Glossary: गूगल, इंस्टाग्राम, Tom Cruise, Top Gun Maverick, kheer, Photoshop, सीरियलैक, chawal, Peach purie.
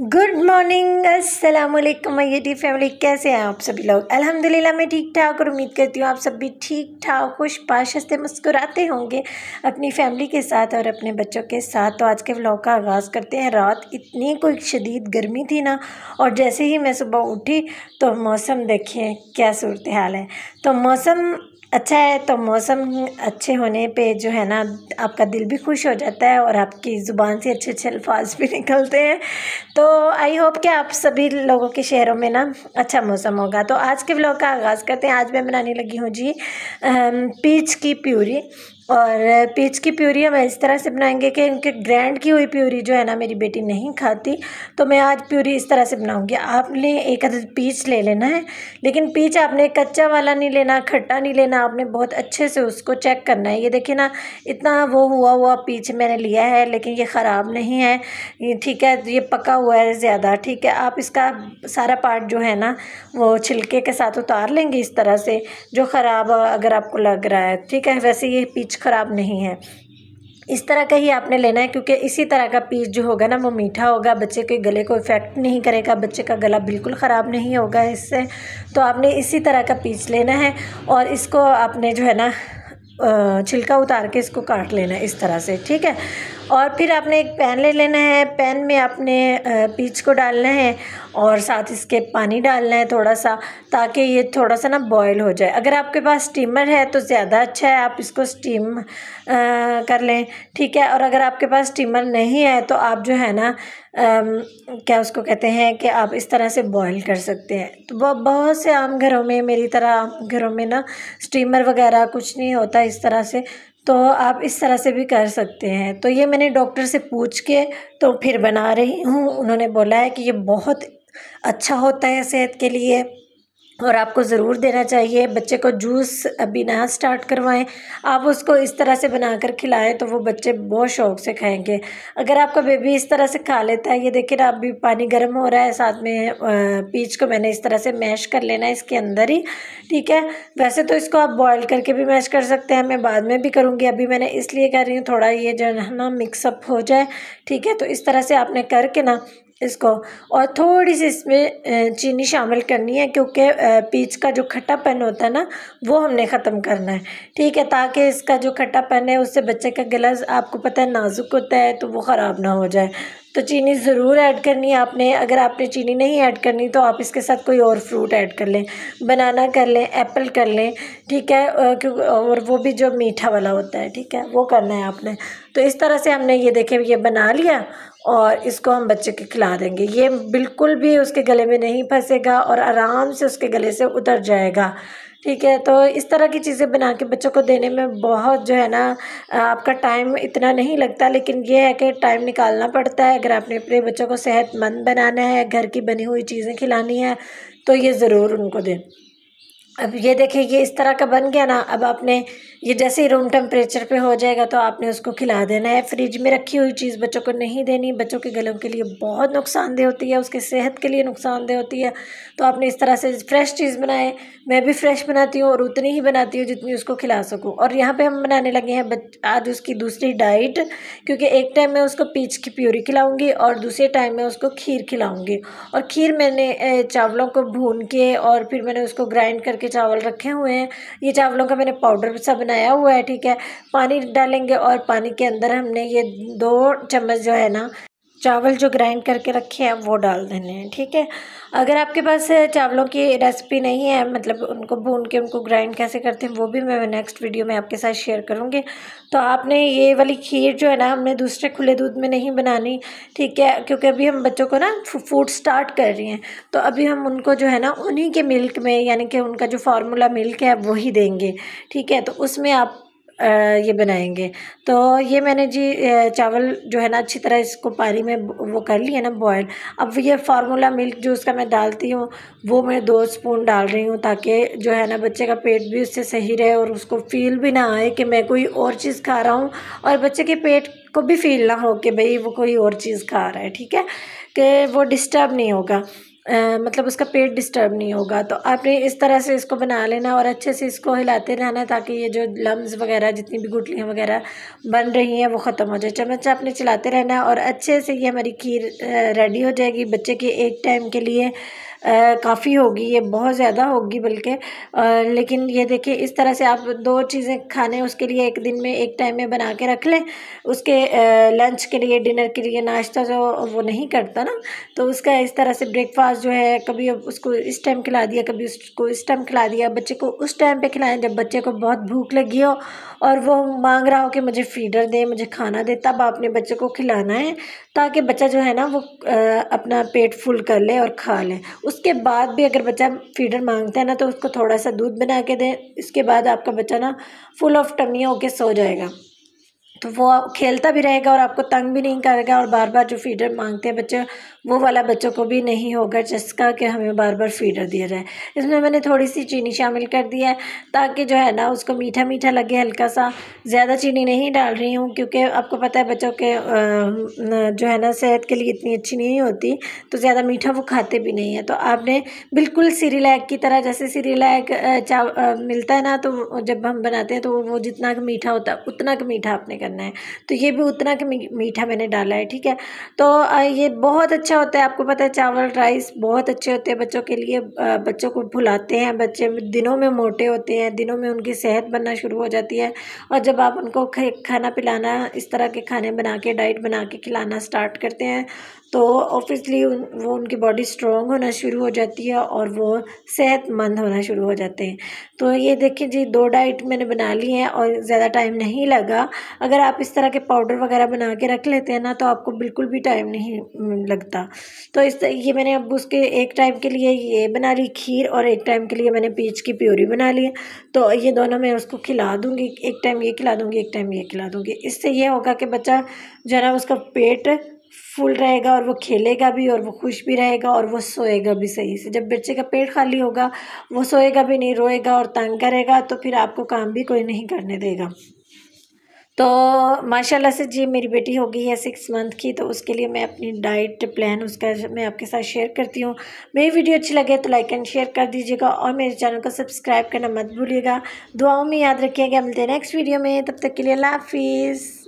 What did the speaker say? Good morning, अस्सलाम वालेकुम my YouTube family. कैसे हैं आप सभी लोग? अल्हम्दुलिल्लाह मैं ठीक ठाक और उम्मीद करती हूँ आप सब भी ठीक ठाक खुशपाश हंसते मुस्कुराते होंगे अपनी फैमिली के साथ और अपने बच्चों के साथ। तो आज के व्लॉग का आगाज़ करते हैं। रात इतनी कोई शदीद गर्मी थी ना, और जैसे ही मैं सुबह उठी तो मौसम देखिए क्या सूरत हाल है। तो मौसम अच्छा है, तो मौसम अच्छे होने पे जो है ना आपका दिल भी खुश हो जाता है और आपकी ज़ुबान से अच्छे अच्छे अल्फाज भी निकलते हैं। तो आई होप कि आप सभी लोगों के शहरों में ना अच्छा मौसम होगा। तो आज के व्लॉग का आगाज़ करते हैं। आज मैं बनाने लगी हूँ जी पीच की प्यूरी। और पीच की प्यूरी हम इस तरह से बनाएंगे कि इनके ग्रैंड की हुई प्यूरी जो है ना मेरी बेटी नहीं खाती, तो मैं आज प्यूरी इस तरह से बनाऊंगी। आपने एक आध पीच ले लेना है, लेकिन पीच आपने कच्चा वाला नहीं लेना, खट्टा नहीं लेना, आपने बहुत अच्छे से उसको चेक करना है। ये देखिए ना, इतना वो हुआ पीच मैंने लिया है, लेकिन ये ख़राब नहीं है, ये ठीक है, ये पका हुआ है ज़्यादा, ठीक है। आप इसका सारा पार्ट जो है ना वो छिलके के साथ उतार लेंगे इस तरह से, जो ख़राब अगर आपको लग रहा है, ठीक है। वैसे ये पीच ख़राब नहीं है, इस तरह का ही आपने लेना है, क्योंकि इसी तरह का पीस जो होगा ना वो मीठा होगा, बच्चे के गले को इफ़ेक्ट नहीं करेगा, बच्चे का गला बिल्कुल ख़राब नहीं होगा इससे। तो आपने इसी तरह का पीस लेना है और इसको आपने जो है ना छिलका उतार के इसको काट लेना है इस तरह से, ठीक है। और फिर आपने एक पैन ले लेना है, पैन में आपने पीच को डालना है और साथ इसके पानी डालना है थोड़ा सा, ताकि ये थोड़ा सा ना बॉयल हो जाए। अगर आपके पास स्टीमर है तो ज़्यादा अच्छा है, आप इसको स्टीम कर लें, ठीक है। और अगर आपके पास स्टीमर नहीं है तो आप जो है ना क्या उसको कहते हैं कि आप इस तरह से बॉयल कर सकते हैं। तो बहुत से आम घरों में, मेरी तरह आम घरों में ना स्टीमर वगैरह कुछ नहीं होता इस तरह से, तो आप इस तरह से भी कर सकते हैं। तो ये मैंने डॉक्टर से पूछ के तो फिर बना रही हूँ। उन्होंने बोला है कि ये बहुत अच्छा होता है सेहत के लिए और आपको ज़रूर देना चाहिए। बच्चे को जूस अभी ना स्टार्ट करवाएं, आप उसको इस तरह से बनाकर खिलाएं तो वो बच्चे बहुत शौक़ से खाएंगे। अगर आपका बेबी इस तरह से खा लेता है, ये देखिए ना अभी पानी गर्म हो रहा है, साथ में पीच को मैंने इस तरह से मैश कर लेना है इसके अंदर ही, ठीक है। वैसे तो इसको आप बॉयल करके भी मैश कर सकते हैं, मैं बाद में भी करूँगी, अभी मैंने इसलिए कर रही हूँ थोड़ा ये जो है ना मिक्सअप हो जाए, ठीक है। तो इस तरह से आपने करके ना इसको, और थोड़ी सी इसमें चीनी शामिल करनी है, क्योंकि पीच का जो खट्टापन होता है ना वो हमने ख़त्म करना है, ठीक है, ताकि इसका जो खट्टापन है उससे बच्चे का गला आपको पता है नाजुक होता है, तो वो ख़राब ना हो जाए। तो चीनी ज़रूर ऐड करनी है आपने। अगर आपने चीनी नहीं ऐड करनी तो आप इसके साथ कोई और फ्रूट ऐड कर लें, बनाना कर लें, एप्पल कर लें, ठीक है, और वो भी जो मीठा वाला होता है, ठीक है, वो करना है आपने। तो इस तरह से हमने ये देखे ये बना लिया और इसको हम बच्चे के खिला देंगे। ये बिल्कुल भी उसके गले में नहीं फंसेगा और आराम से उसके गले से उतर जाएगा, ठीक है। तो इस तरह की चीज़ें बना के बच्चों को देने में बहुत जो है ना आपका टाइम इतना नहीं लगता, लेकिन ये है कि टाइम निकालना पड़ता है। अगर आपने अपने बच्चों को सेहतमंद बनाना है, घर की बनी हुई चीज़ें खिलानी है, तो ये ज़रूर उनको दें। अब ये देखिए ये इस तरह का बन गया ना, अब आपने ये जैसे ही रूम टेम्परेचर पे हो जाएगा तो आपने उसको खिला देना है। फ्रिज में रखी हुई चीज़ बच्चों को नहीं देनी, बच्चों के गलों के लिए बहुत नुकसानदेह होती है, उसके सेहत के लिए नुकसानदेह होती है। तो आपने इस तरह से फ़्रेश चीज़ बनाए। मैं भी फ्रेश बनाती हूँ और उतनी ही बनाती हूँ जितनी उसको खिला सकूँ। और यहाँ पर हम बनाने लगे हैं आज उसकी दूसरी डाइट, क्योंकि एक टाइम मैं उसको पीच की प्यूरी खिलाऊँगी और दूसरे टाइम मैं उसको खीर खिलाऊँगी। और खीर मैंने चावलों को भून के और फिर मैंने उसको ग्राइंड करके चावल रखे हुए हैं, ये चावलों का मैंने पाउडर सा बनाया हुआ है, ठीक है। पानी डालेंगे और पानी के अंदर हमने ये 2 चम्मच जो है ना चावल जो ग्राइंड करके रखे हैं वो डाल देने हैं, ठीक है। अगर आपके पास चावलों की रेसिपी नहीं है, मतलब उनको भून के उनको ग्राइंड कैसे करते हैं वो भी मैं नेक्स्ट वीडियो में आपके साथ शेयर करूँगी। तो आपने ये वाली खीर जो है ना हमने दूसरे खुले दूध में नहीं बनानी, ठीक है, क्योंकि अभी हम बच्चों को ना फूड स्टार्ट कर रही हैं, तो अभी हम उनको जो है ना उन्हीं के मिल्क में, यानी कि उनका जो फार्मूला मिल्क है वही देंगे, ठीक है। तो उसमें आप ये बनाएंगे। तो ये मैंने जी चावल जो है ना अच्छी तरह इसको पानी में वो कर लिया ना बॉयल। अब ये फार्मूला मिल्क जो उसका मैं डालती हूँ वो मैं 2 स्पून डाल रही हूँ, ताकि जो है ना बच्चे का पेट भी उससे सही रहे और उसको फील भी ना आए कि मैं कोई और चीज़ खा रहा हूँ, और बच्चे के पेट को भी फील ना हो कि भाई वो कोई और चीज़ खा रहा है, ठीक है, कि वो डिस्टर्ब नहीं होगा। मतलब उसका पेट डिस्टर्ब नहीं होगा। तो आपने इस तरह से इसको बना लेना और अच्छे से इसको हिलाते रहना ताकि ये जो लम्स वगैरह जितनी भी गुठलियाँ वगैरह बन रही हैं वो ख़त्म हो जाए। चम्मच आपने चलाते रहना और अच्छे से ये हमारी खीर रेडी हो जाएगी। बच्चे के एक टाइम के लिए काफ़ी होगी, ये बहुत ज़्यादा होगी बल्कि। लेकिन ये देखिए इस तरह से आप दो चीज़ें खाने उसके लिए एक दिन में एक टाइम में बना के रख लें, उसके लंच के लिए, डिनर के लिए, नाश्ता जो वो नहीं करता ना, तो उसका इस तरह से ब्रेकफास्ट जो है कभी उसको इस टाइम खिला दिया, कभी उसको इस टाइम खिला दिया। बच्चे को उस टाइम पे खिलाएं जब बच्चे को बहुत भूख लगी हो और वो मांग रहा हो कि मुझे फीडर दे, मुझे खाना दे, तब आपने बच्चे को खिलाना है ताकि बच्चा जो है ना वो अपना पेट फुल कर ले और खा ले। उसके बाद भी अगर बच्चा फीडर मांगता है ना तो उसको थोड़ा सा दूध बना के दें। इसके बाद आपका बच्चा ना फुल ऑफ टमी होके सो जाएगा, तो वो खेलता भी रहेगा और आपको तंग भी नहीं करेगा। और बार बार जो फीडर मांगते हैं बच्चे वो वाला बच्चों को भी नहीं होगा चस्का कि हमें बार बार फीडर दिया जाए। इसमें मैंने थोड़ी सी चीनी शामिल कर दी है ताकि जो है ना उसको मीठा मीठा लगे हल्का सा। ज़्यादा चीनी नहीं डाल रही हूँ क्योंकि आपको पता है बच्चों के जो है ना सेहत के लिए इतनी अच्छी नहीं होती, तो ज़्यादा मीठा वो खाते भी नहीं है। तो आपने बिल्कुल सीरियलैक की तरह, जैसे सीरियलैक मिलता है ना तो जब हम बनाते हैं तो वो जितना मीठा होता है उतना मीठा आपने करना है, तो ये भी उतना का मीठा मैंने डाला है, ठीक है। तो ये बहुत अच्छा होता है, आपको पता है चावल राइस बहुत अच्छे होते हैं बच्चों के लिए। बच्चों को भुलाते हैं, बच्चे दिनों में मोटे होते हैं, दिनों में उनकी सेहत बनना शुरू हो जाती है। और जब आप उनको खाना पिलाना, इस तरह के खाने बना के, डाइट बना के खिलाना स्टार्ट करते हैं तो ऑब्वियसली वो उनकी बॉडी स्ट्रॉन्ग होना शुरू हो जाती है और वो सेहतमंद होना शुरू हो जाते हैं। तो ये देखिए जी, दो डाइट मैंने बना ली हैं और ज़्यादा टाइम नहीं लगा। अगर आप इस तरह के पाउडर वगैरह बना के रख लेते हैं ना तो आपको बिल्कुल भी टाइम नहीं लगता। तो ये मैंने अब उसके एक टाइम के लिए ये बना ली खीर और एक टाइम के लिए मैंने पीच की प्यूरी बना ली। तो ये दोनों मैं उसको खिला दूँगी, एक टाइम ये खिला दूँगी, एक टाइम ये खिला दूँगी। इससे ये होगा कि बच्चा जो है ना उसका पेट फुल रहेगा और वो खेलेगा भी और वो खुश भी रहेगा और वो सोएगा भी सही से। जब बच्चे का पेट खाली होगा वो सोएगा भी नहीं, रोएगा और तंग करेगा, तो फिर आपको काम भी कोई नहीं करने देगा। तो माशाल्लाह से जी मेरी बेटी हो गई है 6 मंथ की, तो उसके लिए मैं अपनी डाइट प्लान उसका मैं आपके साथ शेयर करती हूँ। मेरी वीडियो अच्छी लगे तो लाइक एंड शेयर कर दीजिएगा और मेरे चैनल को सब्सक्राइब करना मत भूलिएगा। दुआओं में याद रखिएगा। मिलते हैं नेक्स्ट वीडियो में, तब तक के लिए अल्लाह हाफिज़।